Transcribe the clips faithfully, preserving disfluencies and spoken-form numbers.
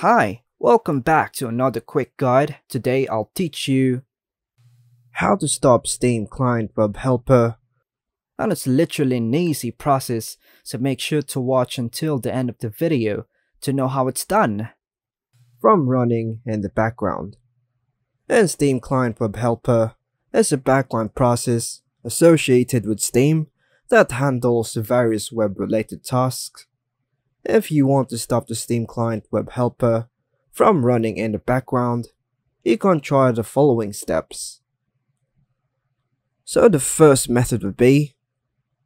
Hi, welcome back to another quick guide. Today I'll teach you how to stop Steam Client Web Helper. And it's literally an easy process, so make sure to watch until the end of the video to know how it's done. From running in the background. In Steam Client Web Helper is a background process associated with Steam that handles the various web-related tasks. If you want to stop the Steam Client Web Helper from running in the background, you can try the following steps. So the first method would be,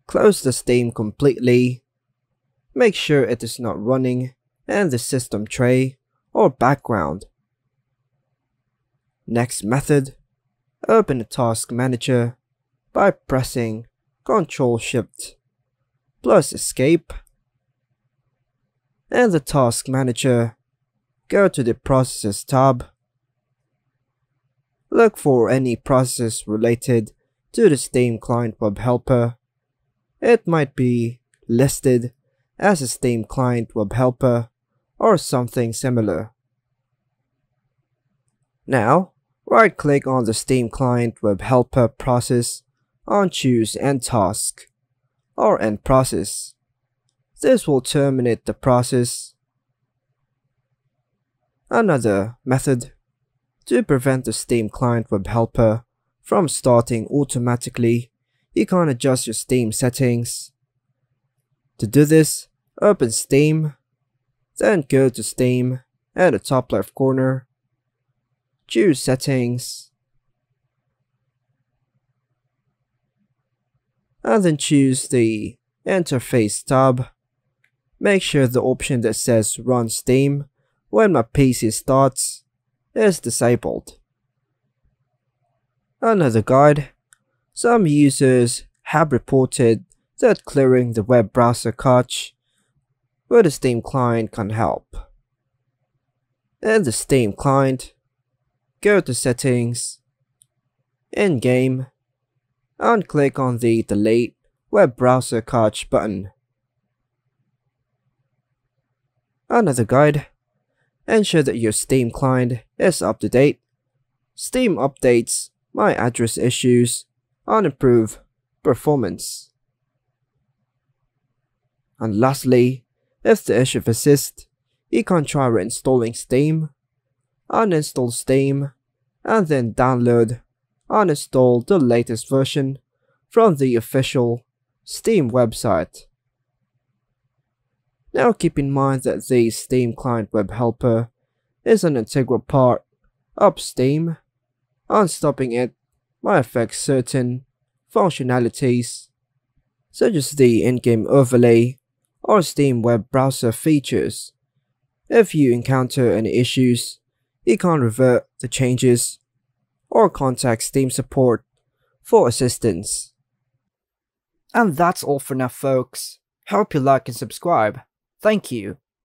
close the Steam completely, make sure it is not running in the system tray or background. Next method, open the Task Manager by pressing Control Shift plus Escape. In the Task Manager, go to the Processes tab. Look for any process related to the Steam Client Web Helper. It might be listed as a Steam Client Web Helper or something similar. Now, right-click on the Steam Client Web Helper process and choose End Task or End Process. This will terminate the process. Another method to prevent the Steam Client Web Helper from starting automatically, you can adjust your Steam settings. To do this, open Steam, then go to Steam at the top left corner, choose Settings, and then choose the Interface tab. Make sure the option that says Run Steam when my P C starts is disabled. Another guide. Some users have reported that clearing the web browser cache with a Steam client can help. In the Steam client, go to Settings, In-game, and click on the Delete Web Browser Cache button. Another guide. Ensure that your Steam client is up to date. Steam updates my address issues and improve performance. And lastly, if the issue persists, you can try reinstalling Steam, uninstall Steam, and then download and install the latest version from the official Steam website. Now keep in mind that the Steam Client Web Helper is an integral part of Steam, and stopping it might affect certain functionalities such as the in-game overlay or Steam web browser features. If you encounter any issues, you can revert the changes or contact Steam support for assistance. And that's all for now, folks. Hope you like and subscribe. Thank you.